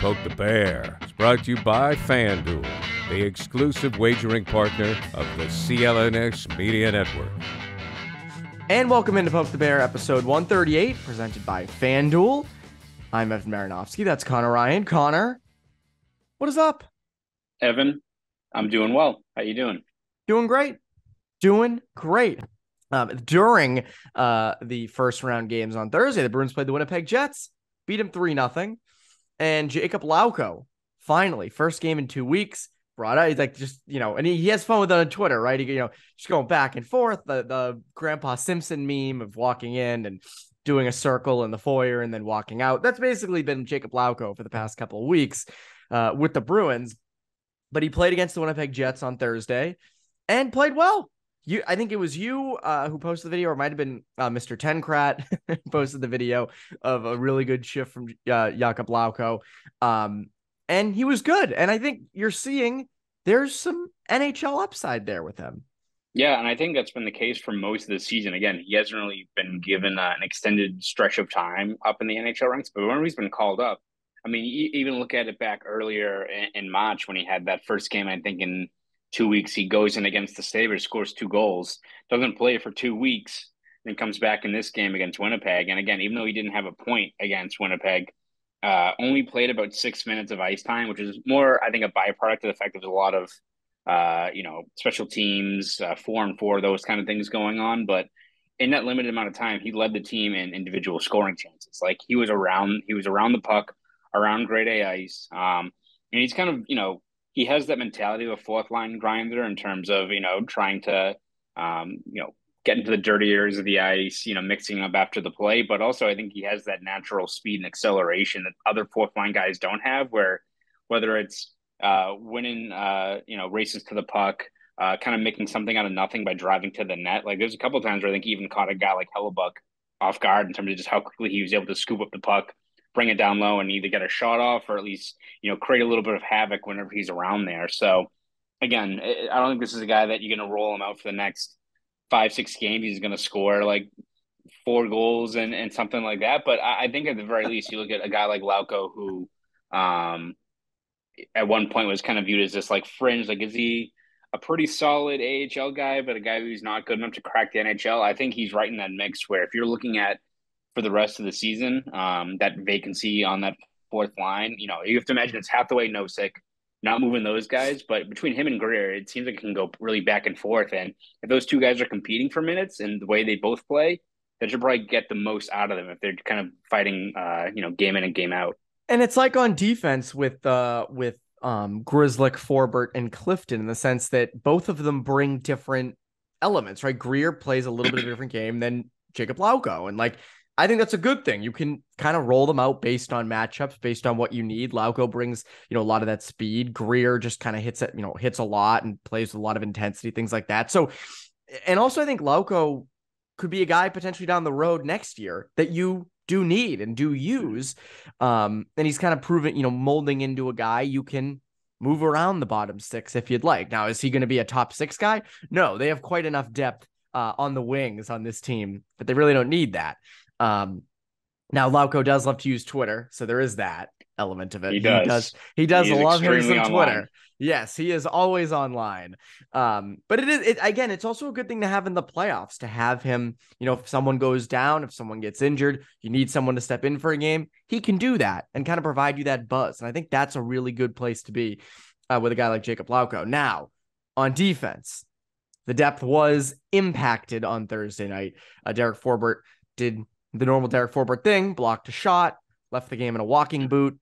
Poke the Bear is brought to you by FanDuel, the exclusive wagering partner of the CLNS Media Network. And welcome into Poke the Bear, episode 138, presented by FanDuel. I'm Evan Marinofsky. That's Conor Ryan. Connor, what is up? Evan, I'm doing well. How you doing? Doing great. Doing great. During the first round games on Thursday, the Bruins played the Winnipeg Jets, beat them 3-0. And Jakub Lauko, finally, first game in 2 weeks, brought out, he's like, just, you know, and he has fun with it on Twitter, right? He, you know, just going back and forth, the Grandpa Simpson meme of walking in and doing a circle in the foyer and then walking out. That's basically been Jakub Lauko for the past couple of weeks with the Bruins. But he played against the Winnipeg Jets on Thursday and played well. I think it was you who posted the video, or it might have been Mr. Tenkrat posted the video of a really good shift from Jakub Lauko. And he was good. And I think you're seeing there's some NHL upside there with him. Yeah, and I think that's been the case for most of the season. Again, he hasn't really been given an extended stretch of time up in the NHL ranks, but whenever he's been called up, I mean, even look at it back earlier in March when he had that first game, I think in 2 weeks, he goes in against the Sabres, scores 2 goals, doesn't play for 2 weeks, then comes back in this game against Winnipeg. And again, even though he didn't have a point against Winnipeg, only played about 6 minutes of ice time, which is more, I think, a byproduct of the fact there's a lot of, special teams, 4-on-4, those kind of things going on. But in that limited amount of time, he led the team in individual scoring chances. Like he was around the puck, around grade A ice. And he's kind of, he has that mentality of a fourth line grinder in terms of, trying to, get into the dirty areas of the ice, mixing up after the play. But also I think he has that natural speed and acceleration that other fourth line guys don't have, where whether it's winning, races to the puck, kind of making something out of nothing by driving to the net. Like there's a couple of times where I think he even caught a guy like Hellebuyck off guard in terms of just how quickly he was able to scoop up the puck, bring it down low and either get a shot off or at least, create a little bit of havoc whenever he's around there. So again, I don't think this is a guy that you're going to roll him out for the next 5-6 games. He's going to score like 4 goals and something like that. But I think at the very least, you look at a guy like Lauko, who at one point was kind of viewed as this like fringe, like, is he a pretty solid AHL guy, but a guy who's not good enough to crack the NHL? I think he's right in that mix where if you're looking at for the rest of the season, that vacancy on that fourth line, you have to imagine it's Hathaway, Nosek, not moving those guys, but between him and Greer, it seems like it can go really back and forth. And if those two guys are competing for minutes and the way they both play, that should probably get the most out of them if they're kind of fighting, game in and game out. And it's like on defense with Grzelcyk, Forbort, and Clifton in the sense that both of them bring different elements, right? Greer plays a little bit of a different game than Jakub Lauko, and like, I think that's a good thing. You can kind of roll them out based on matchups, based on what you need. Lauko brings, a lot of that speed. Greer just kind of hits it, hits a lot and plays with a lot of intensity, things like that. So, and also I think Lauko could be a guy potentially down the road next year that you do need and do use. And he's kind of proven, molding into a guy you can move around the bottom 6 if you'd like. Now, is he going to be a top 6 guy? No, they have quite enough depth on the wings on this team, but they really don't need that. Now Lauko does love to use Twitter, so there is that element of it. He does love him some Twitter. Online. Yes, he is always online. But it's also a good thing to have in the playoffs to have him. If someone goes down, if someone gets injured, you need someone to step in for a game. He can do that and kind of provide you that buzz. And I think that's a really good place to be with a guy like Jakub Lauko. Now on defense, the depth was impacted on Thursday night. Derek Forbort did the normal Derek Forbort thing, blocked a shot, left the game in a walking boot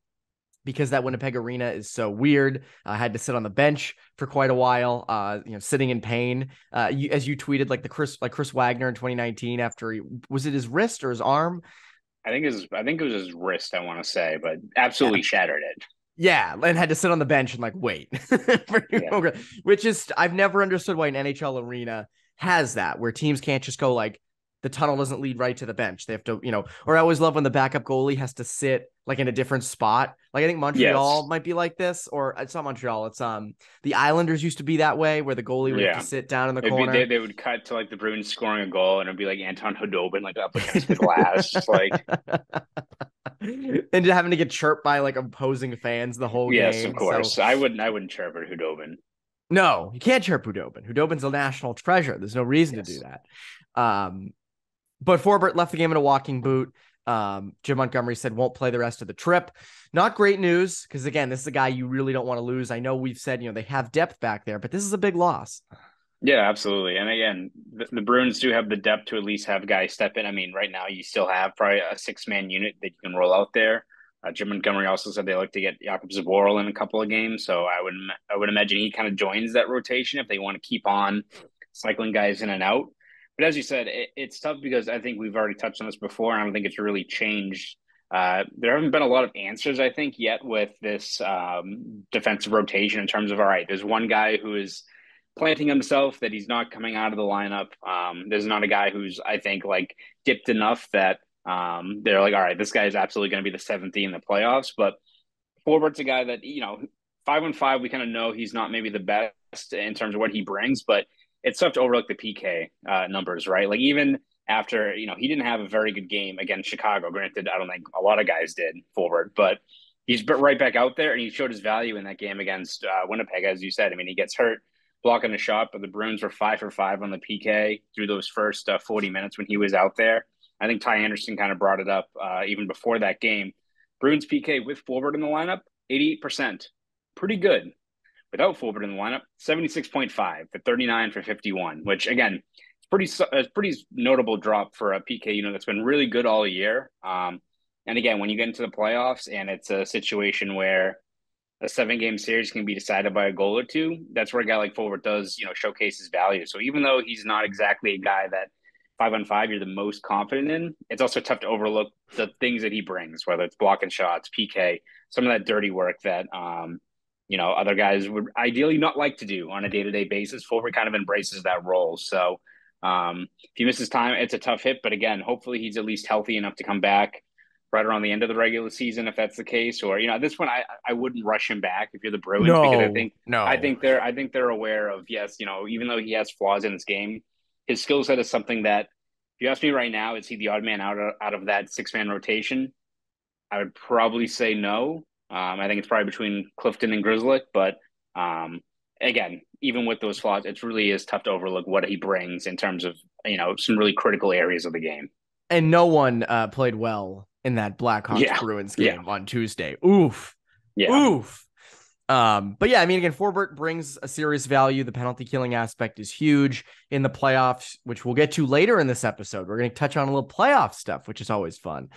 because that Winnipeg arena is so weird. I had to sit on the bench for quite a while, sitting in pain. As you tweeted, like Chris Wagner in 2019, after was it his wrist or his arm? I think it was his wrist, I want to say, but absolutely shattered it. Yeah, and had to sit on the bench and wait for your program, which is, I've never understood why an NHL arena has that, where teams can't just go the tunnel doesn't lead right to the bench. They have to, or I always love when the backup goalie has to sit in a different spot, Like, I think Montreal might be like this, or it's not Montreal. It's the Islanders used to be that way, where the goalie would have to sit down in the corner. They would cut to like the Bruins scoring a goal, and it'd be like Anton Hudobin like up against the glass, just like. And having to get chirped by like opposing fans the whole game. Yes, of course. So I wouldn't chirp at Hudobin. No, you can't chirp Hudobin. Hudobin's a national treasure. There's no reason to do that. But Forbort left the game in a walking boot. Jim Montgomery said won't play the rest of the trip. Not great news, because again, this is a guy you really don't want to lose. I know we've said, you know, they have depth back there, but this is a big loss. Yeah, absolutely. And again, the Bruins do have the depth to at least have guys step in. I mean, right now you still have probably a six-man unit that you can roll out there. Jim Montgomery also said they like to get Jakub Zboril in a couple of games, so I would imagine he kind of joins that rotation if they want to keep on cycling guys in and out. But as you said, it's tough because I think we've already touched on this before, and I don't think it's really changed. There haven't been a lot of answers, I think, yet with this defensive rotation in terms of, all right, there's one guy who is planting himself that he's not coming out of the lineup. There's not a guy who's, I think, like dipped enough that they're like, all right, this guy is absolutely going to be the seventh in the playoffs. But Forbort's a guy that, you know, 5-on-5, we kind of know he's not maybe the best in terms of what he brings, but it's tough to overlook the PK numbers, right? Like, even after, you know, he didn't have a very good game against Chicago. Granted, I don't think a lot of guys did, Forbort, but he's right back out there, and he showed his value in that game against Winnipeg, as you said. I mean, he gets hurt blocking the shot, but the Bruins were 5-for-5 on the PK through those first 40 minutes when he was out there. I think Ty Anderson kind of brought it up even before that game. Bruins PK with Forbort in the lineup, 88%. Pretty good. Without Forbort in the lineup, 76.5 to 39-for-51, which, again, it's pretty notable drop for a PK unit that's been really good all year. And, again, when you get into the playoffs and it's a situation where a 7-game series can be decided by a goal or two, that's where a guy like Forbort does, you know, showcase his value. So even though he's not exactly a guy that 5-on-5 you're the most confident in, it's also tough to overlook the things that he brings, whether it's blocking shots, PK, some of that dirty work that you know, other guys would ideally not like to do on a day-to-day basis. Forbort kind of embraces that role. So if he misses time, it's a tough hit. But again, hopefully he's at least healthy enough to come back right around the end of the regular season, if that's the case. Or, you know, at this point, I wouldn't rush him back if you're the Bruins. No, because I think they're aware of, yes, you know, even though he has flaws in his game, his skill set is something that, if you ask me right now, is he the odd man out of that 6-man rotation? I would probably say no. I think it's probably between Clifton and Grzelcyk, but again, even with those flaws, it really is tough to overlook what he brings in terms of, you know, some really critical areas of the game. And no one played well in that Blackhawks Bruins game on Tuesday. Oof. Yeah. Oof. But yeah, I mean, again, Forbort brings a serious value. The penalty killing aspect is huge in the playoffs, which we'll get to later in this episode. We're going to touch on a little playoff stuff, which is always fun.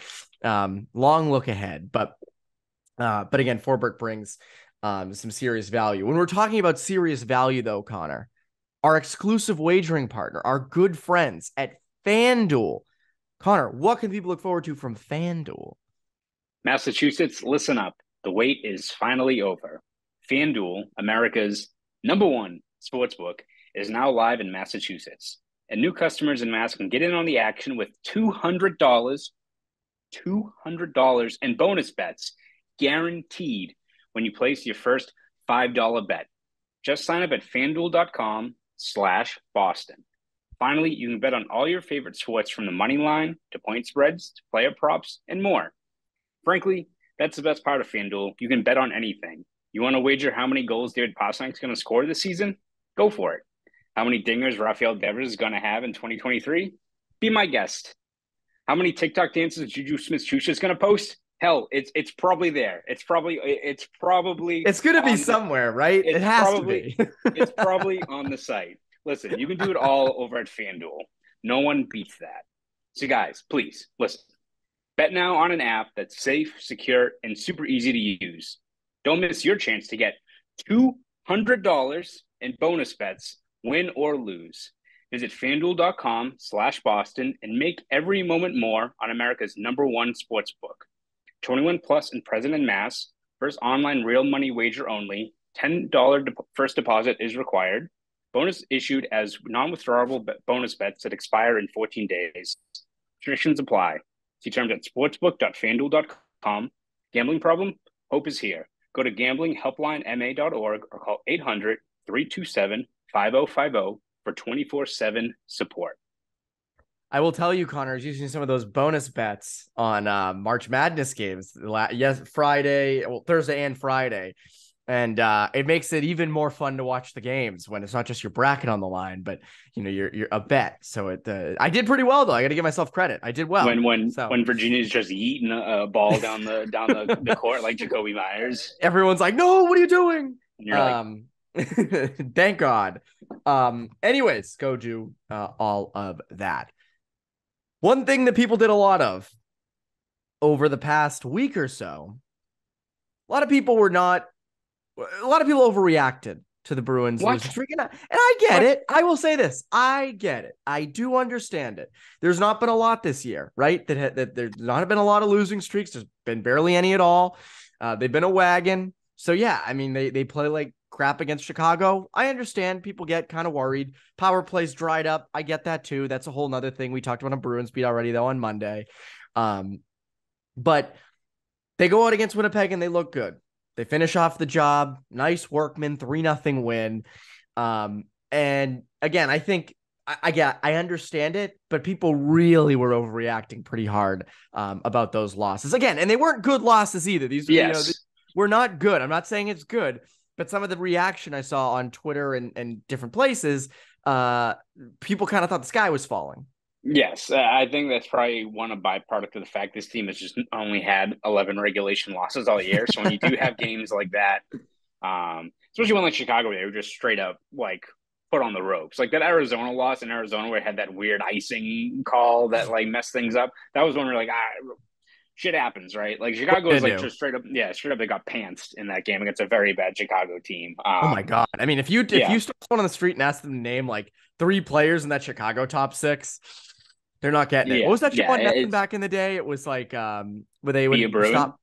Long look ahead, but again, Forbort brings some serious value. When we're talking about serious value, though, Connor, our exclusive wagering partner, our good friends at FanDuel. Connor, what can people look forward to from FanDuel? Massachusetts, listen up. The wait is finally over. FanDuel, America's #1 sportsbook, is now live in Massachusetts. And new customers in Mass can get in on the action with $200 in bonus bets guaranteed when you place your first $5 bet. Just sign up at FanDuel.com/Boston. Finally, you can bet on all your favorite sports, from the money line to point spreads to player props and more. Frankly, that's the best part of FanDuel. You can bet on anything. You want to wager how many goals David Pastrnak's going to score this season? Go for it. How many dingers Rafael Devers is going to have in 2023? Be my guest. How many TikTok dances Juju Smith-Schuster is going to post? Hell, it's probably there. It's going to be somewhere, right? It has to be. It's probably on the site. Listen, you can do it all over at FanDuel. No one beats that. So guys, please, listen. Bet now on an app that's safe, secure, and super easy to use. Don't miss your chance to get $200 in bonus bets, win or lose. Visit FanDuel.com/Boston and make every moment more on America's #1 sportsbook. 21 plus and present in Mass. First online real money wager only. $10 first deposit is required. Bonus issued as non-withdrawable bonus bets that expire in 14 days. Restrictions apply. See terms at sportsbook.fanduel.com. Gambling problem? Hope is here. Go to gamblinghelplinema.org or call 800-327-5050 for 24/7 support. I will tell you, Connor, I was using some of those bonus bets on March Madness games. Thursday and Friday. And it makes it even more fun to watch the games when it's not just your bracket on the line, but you know you're a bet. So it I did pretty well though. I got to give myself credit. I did well. When Virginia's just yeeting a ball down the the court like Jacoby Myers, everyone's like, "No, what are you doing?" And you're like, "Thank God." Anyways, go do all of that. One thing that people did a lot of over the past week or so, a lot of people overreacted to the Bruins losing streak, and I get it. I will say this. I get it. I do understand it. There's not been a lot this year, right? That there's not been a lot of losing streaks. There's been barely any at all. They've been a wagon. So, yeah, I mean, they play like crap against Chicago. I understand people get kind of worried. Power plays dried up. I get that, too. That's a whole nother thing. We talked about a Bruins beat already, though, on Monday. But they go out against Winnipeg, and they look good. They finish off the job. Nice workman, 3-0 win. And again, I think I understand it, but people really were overreacting pretty hard about those losses again. And they weren't good losses either. These, these were not good. I'm not saying it's good, but some of the reaction I saw on Twitter and different places, people kind of thought the sky was falling. Yes, I think that's probably a byproduct of the fact this team has just only had 11 regulation losses all year. So when you do have games like that, especially when like Chicago, they were just straight up like put on the ropes. Like that Arizona loss in Arizona where it had that weird icing call that like messed things up. That was when we were like, shit happens, right? Like Chicago is like just straight up they got pantsed in that game against a very bad Chicago team. Oh my God. I mean, if you stop someone on the street and ask them to name like three players in that Chicago top six, they're not getting it. What was that one back in the day? It was like where they would stop.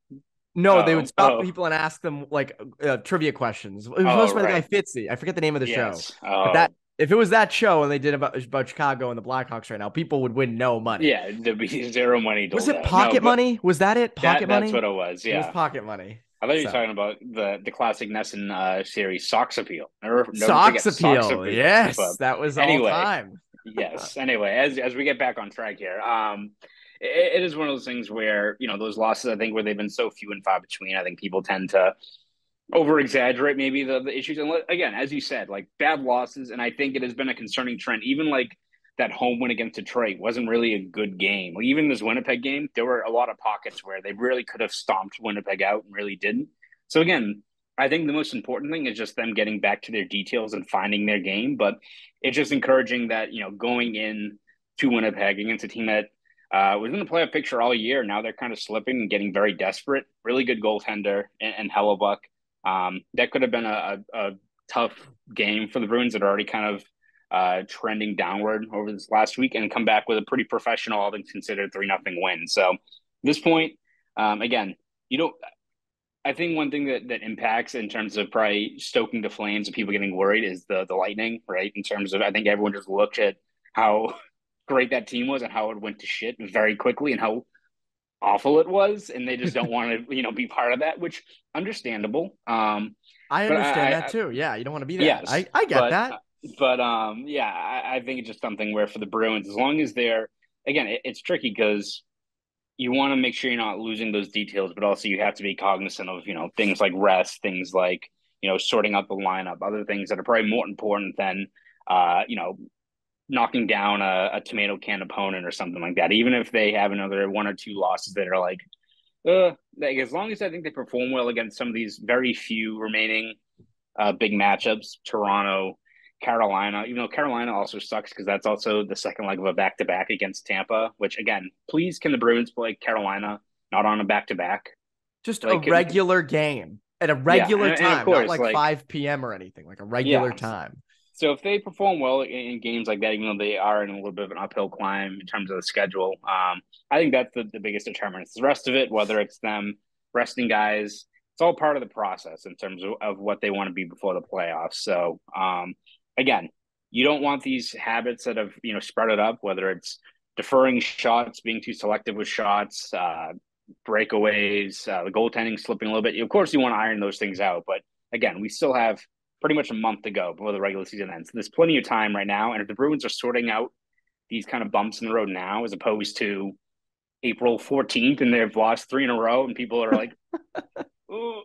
No, they would stop people and ask them like trivia questions. It was hosted by the guy Fitzy. I forget the name of the show. But if it was that show and they did about Chicago and the Blackhawks right now, people would win no money. Yeah, there'd be zero money. Was it pocket money? Was that it? Pocket money? That's what it was, yeah. It was pocket money. I thought you were talking about the classic Nesson series, Socks Appeal. Socks Appeal, yes. But that was all time. Yes. Anyway, as we get back on track here, it is one of those things where, you know, those losses, I think, where they've been so few and far between, I think people tend to over-exaggerate maybe the issues. And again, as you said, like bad losses. And I think it has been a concerning trend. Even like that home win against Detroit wasn't really a good game. Like, even this Winnipeg game, there were a lot of pockets where they really could have stomped Winnipeg out and really didn't. So again, I think the most important thing is just them getting back to their details and finding their game. But it's just encouraging that, you know, going in to Winnipeg against a team that was in the playoff picture all year. Now they're kind of slipping and getting very desperate. Really good goaltender and Hellebuyck. That could have been a tough game for the Bruins that are already kind of trending downward over this last week and come back with a pretty professional, all things considered, 3-0 win. So at this point, again, you don't. I think one thing that impacts in terms of probably stoking the flames and people getting worried is the Lightning, right? In terms of, I think everyone just looked at how great that team was and how it went to shit very quickly and how awful it was. And they just don't want to, you know, be part of that, which understandable. I understand that too. Yeah. You don't want to be there. Yes, I get that. But yeah, I think it's just something where for the Bruins, as long as they're, again, it's tricky because you want to make sure you're not losing those details, but also you have to be cognizant of, you know, things like rest, things like, you know, sorting out the lineup, other things that are probably more important than, you know, knocking down a tomato can opponent or something like that. Even if they have another one or two losses that are like as long as I think they perform well against some of these very few remaining big matchups, Toronto, Carolina, even though Carolina also sucks because that's also the second leg of a back-to-back against Tampa, which again, please can the Bruins play Carolina not on a back-to-back? Just like, a regular game at a regular time, of course, not like 5 p.m. or anything, like a regular time. So if they perform well in games like that, even though they are in a little bit of an uphill climb in terms of the schedule, I think that's the biggest determinant. It's the rest of it, whether it's them resting guys, it's all part of the process in terms of what they want to be before the playoffs. So, again, you don't want these habits that have, you know, sprouted up, whether it's deferring shots, being too selective with shots, breakaways, the goaltending slipping a little bit. Of course, you want to iron those things out. But again, we still have pretty much a month to go before the regular season ends. There's plenty of time right now. And if the Bruins are sorting out these kind of bumps in the road now, as opposed to April 14th, and they've lost 3 in a row, and people are like, ooh.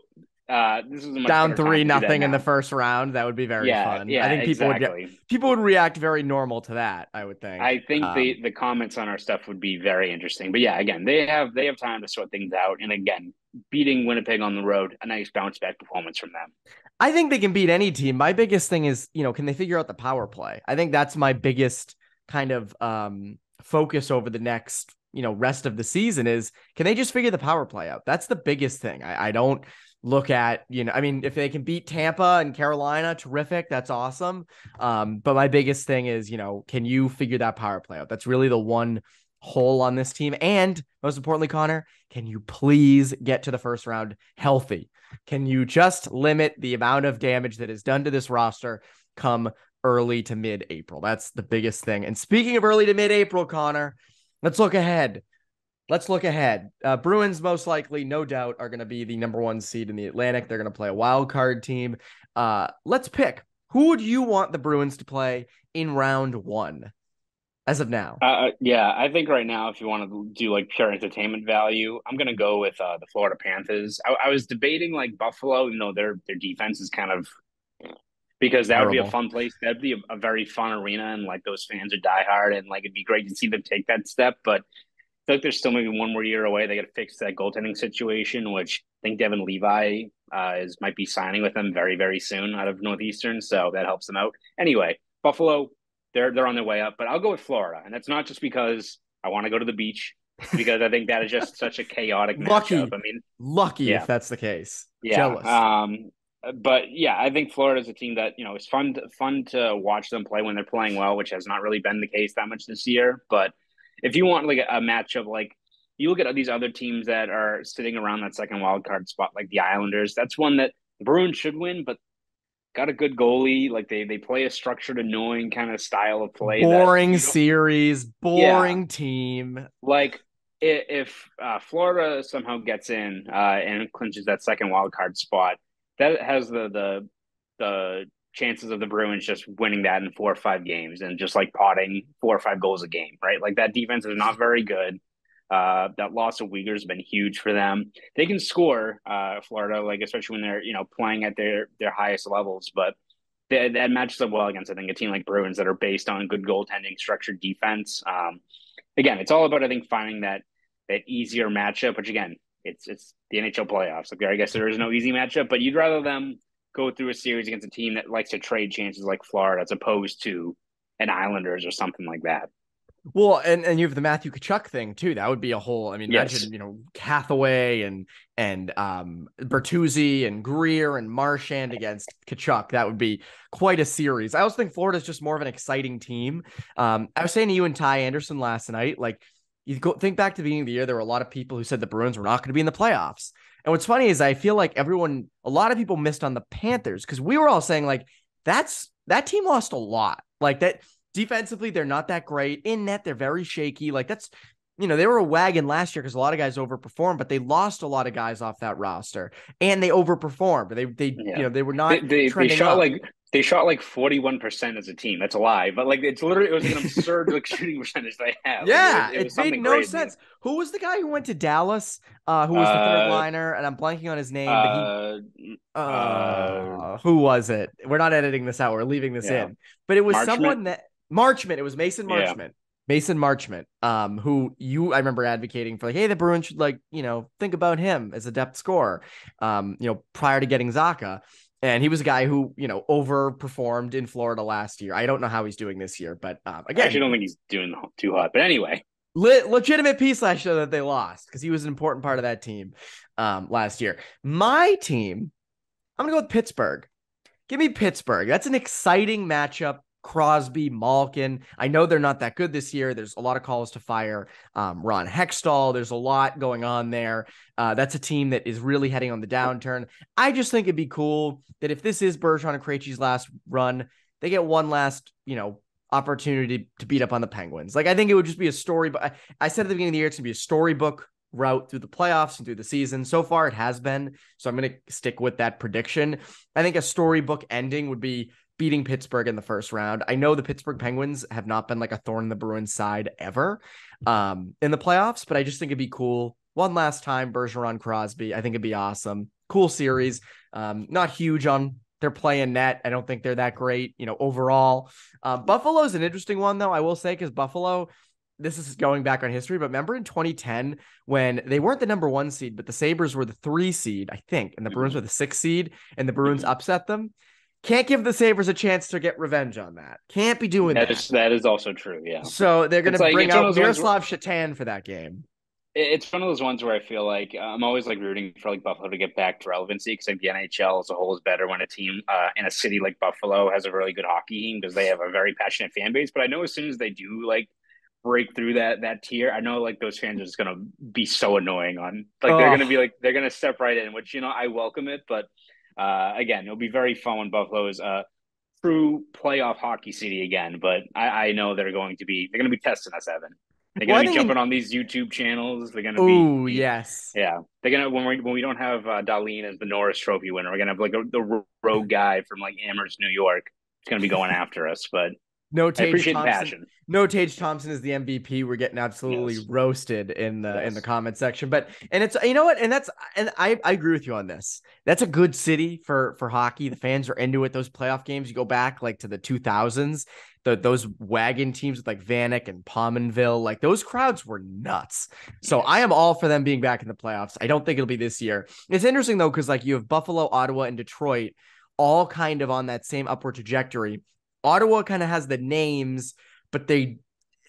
This is down 3-0 in the first round. That would be very fun. Yeah, I think people would react very normal to that. I would think. I think the comments on our stuff would be very interesting. But yeah, again, they have time to sort things out. And again, beating Winnipeg on the road, a nice bounce back performance from them. I think they can beat any team. My biggest thing is, can they figure out the power play? I think that's my biggest kind of focus over the next rest of the season is, can they just figure the power play out? That's the biggest thing. I don't. Look at, if they can beat Tampa and Carolina, terrific. That's awesome. But my biggest thing is, can you figure that power play out? That's really the one hole on this team. And most importantly, Connor, can you please get to the first round healthy? Can you just limit the amount of damage that is done to this roster come early to mid-April? That's the biggest thing. And speaking of early to mid-April, Connor, let's look ahead. Bruins most likely, no doubt, are going to be the #1 seed in the Atlantic. They're going to play a wild card team. Let's pick. Who would you want the Bruins to play in round 1 as of now? I think right now, if you want to do pure entertainment value, I'm going to go with the Florida Panthers. I was debating Buffalo, their defense is kind of because that terrible. Would be a fun place. That'd be a very fun arena, and those fans are diehard, and it'd be great to see them take that step, but. I feel like they're still maybe one more year away. They got to fix that goaltending situation, which I think Devin Levi might be signing with them very, very soon out of Northeastern, so that helps them out. Anyway, Buffalo, they're on their way up, but I'll go with Florida, and that's not just because I want to go to the beach, because I think that is just such a chaotic matchup. Lucky if that's the case. Yeah. Jealous. But yeah, I think Florida is a team that it's fun to watch them play when they're playing well, which has not really been the case that much this year, but. If you want a matchup, you look at these other teams that are sitting around that second wild card spot, like the Islanders. That's one that the Bruins should win, but got a good goalie. They play a structured, annoying kind of style of play. Boring series, boring team. If Florida somehow gets in and clinches that second wild card spot, that has the chances of the Bruins just winning that in 4 or 5 games and just potting 4 or 5 goals a game, right? That defense is not very good. That loss of Uyghur has been huge for them. They can score, Florida, especially when they're, playing at their highest levels, but that matches up well against, I think, a team like Bruins that are based on good goaltending, structured defense. Again, it's all about, I think, finding that easier matchup, which again, it's the NHL playoffs. I guess there is no easy matchup, but you'd rather them go through a series against a team that likes to trade chances like Florida as opposed to an Islanders or something like that. Well, and you have the Matthew Kachuk thing too. That would be a whole, imagine, Hathaway and Bertuzzi and Greer and Marchand against Kachuk. That would be quite a series. I also think Florida's just more of an exciting team. I was saying to you and Ty Anderson last night, you think back to the beginning of the year, there were a lot of people who said the Bruins were not going to be in the playoffs. And what's funny is I feel like a lot of people missed on the Panthers because we were all saying that team lost a lot. That defensively, they're not that great. In net, they're very shaky. They were a wagon last year because a lot of guys overperformed, but they lost a lot of guys off that roster and they overperformed. They were not. They shot up. They shot 41% as a team. That's a lie, but it was an absurd shooting percentage they had. Yeah, it made no sense. Who was the guy who went to Dallas? Who was the third liner? And I'm blanking on his name. Who was it? We're not editing this out. We're leaving this in. But it was someone that Marchment. It was Mason Marchment. Yeah. Mason Marchment, who I remember advocating for, hey, the Bruins should think about him as a depth scorer. Prior to getting Zaka. And he was a guy who, overperformed in Florida last year. I don't know how he's doing this year, but again, I actually don't think he's doing too hot. But anyway, legitimate piece last year that they lost because he was an important part of that team last year. My team, I'm going to go with Pittsburgh. Give me Pittsburgh. That's an exciting matchup. Crosby, Malkin. I know they're not that good this year. There's a lot of calls to fire Ron Hextall. There's a lot going on there. That's a team that is really heading on the downturn. I just think it'd be cool that if this is Bergeron and Krejci's last run, they get one last, opportunity to beat up on the Penguins. I think it would just be a story. But I said at the beginning of the year, it's going to be a storybook route through the playoffs and through the season. So far, it has been. So I'm going to stick with that prediction. I think a storybook ending would be beating Pittsburgh in the first round. I know the Pittsburgh Penguins have not been like a thorn in the Bruins' side ever in the playoffs, but I just think it'd be cool. One last time, Bergeron, Crosby. I think it'd be awesome. Cool series. Not huge on their play in net. I don't think they're that great, you know, overall. Buffalo's an interesting one, though, I will say, because Buffalo... This is going back on history, but remember in 2010 when they weren't the number one seed, but the Sabres were the 3 seed, I think, and the Bruins were the 6 seed, and the Bruins upset them. Can't give the Sabres a chance to get revenge on that. Can't be doing that. That is also true, yeah. So they're going to bring out Miroslav Shatan for that game. It's one of those ones where I feel like I'm always like rooting for like Buffalo to get back to relevancy, because like the NHL as a whole is better when a team in a city like Buffalo has a really good hockey team, because they have a very passionate fan base. But I know as soon as they do like break through that tier, I know like those fans are just gonna be so annoying on like they're gonna be like they're gonna step right in, which, you know, I welcome it, but again, it'll be very fun when Buffalo is a true playoff hockey city again. But I know they're gonna be testing us, Evan. They're gonna be jumping on these YouTube channels. They're gonna be yes, yeah. They're gonna when we don't have Darlene as the Norris Trophy winner, we're gonna have like the rogue guy from like Amherst, New York. It's gonna be going after us, but. No, Tage Thompson is the MVP. We're getting absolutely roasted in the comment section, but I agree with you on this. That's a good city for hockey. The fans are into it. Those playoff games, you go back like to the 2000s. Those wagon teams with like Vanek and Pominville, like those crowds were nuts. So I am all for them being back in the playoffs. I don't think it'll be this year. It's interesting though, because like you have Buffalo, Ottawa, and Detroit all kind of on that same upward trajectory. Ottawa kind of has the names, but they,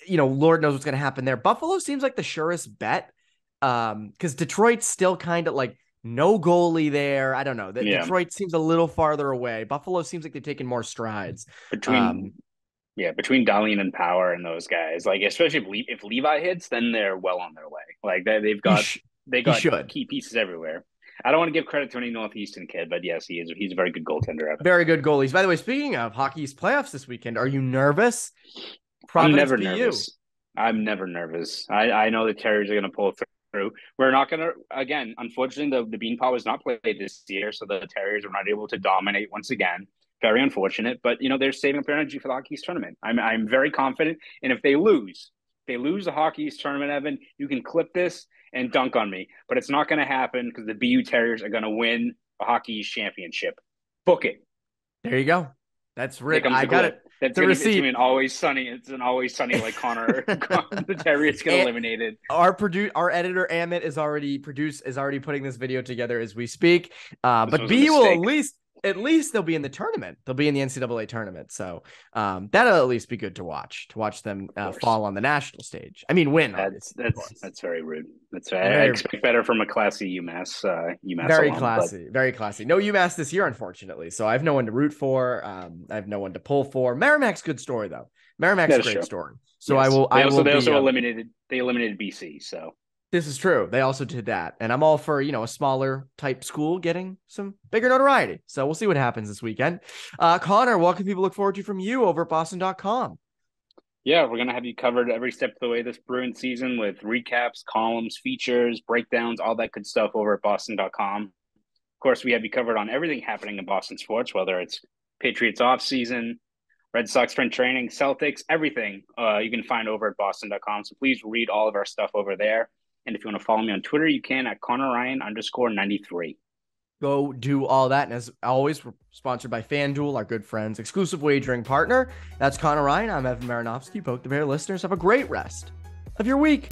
you know, Lord knows what's going to happen there. Buffalo seems like the surest bet because Detroit's still kind of like no goalie there. I don't know. Detroit seems a little farther away. Buffalo seems like they've taken more strides. Between Darlene and Power and those guys, like especially if Levi hits, then they're well on their way. Like they've got key pieces everywhere. I don't want to give credit to any Northeastern kid, but yes, he is. He's a very good goaltender. Very good goalies. By the way, speaking of Hockey East playoffs this weekend, are you nervous? Providence, I'm never nervous. I'm never nervous. I know the Terriers are going to pull through. We're not going to, again, unfortunately, the Bean Power was not played this year, so the Terriers were not able to dominate once again. Very unfortunate, but, you know, they're saving up their energy for the Hockey East tournament. I'm very confident, and if they lose the Hockey East tournament, Evan, you can clip this and dunk on me, but it's not going to happen because the BU Terriers are going to win a Hockey East championship. Book it. There you go. That's Rick. I got it. That's the receipt. It's an Always Sunny. It's an Always Sunny like Connor. The Terriers get eliminated. Our editor Amit is already putting this video together as we speak. But BU will at least they'll be in the tournament. They'll be in the NCAA tournament. So that'll at least be good to watch. To watch them fall on the national stage. I mean, win. That's very rude. That's right. I expect better from a classy UMass. Very classy. No UMass this year, unfortunately. So I have no one to root for. I have no one to pull for. Merrimack's good story though. Merrimack's a great story. So yes. They eliminated BC. So. This is true. They also did that. And I'm all for, you know, a smaller type school getting some bigger notoriety. So we'll see what happens this weekend. Connor, what can people look forward to from you over at Boston.com? Yeah, we're going to have you covered every step of the way this Bruins season with recaps, columns, features, breakdowns, all that good stuff over at Boston.com. Of course, we have you covered on everything happening in Boston sports, whether it's Patriots offseason, Red Sox spring training, Celtics, everything you can find over at Boston.com. So please read all of our stuff over there. And if you want to follow me on Twitter, you can at Conor Ryan _93. Go do all that. And as always, we're sponsored by FanDuel, our good friends, exclusive wagering partner. That's Conor Ryan. I'm Evan Marinofsky. Poke the Bear listeners, have a great rest of your week.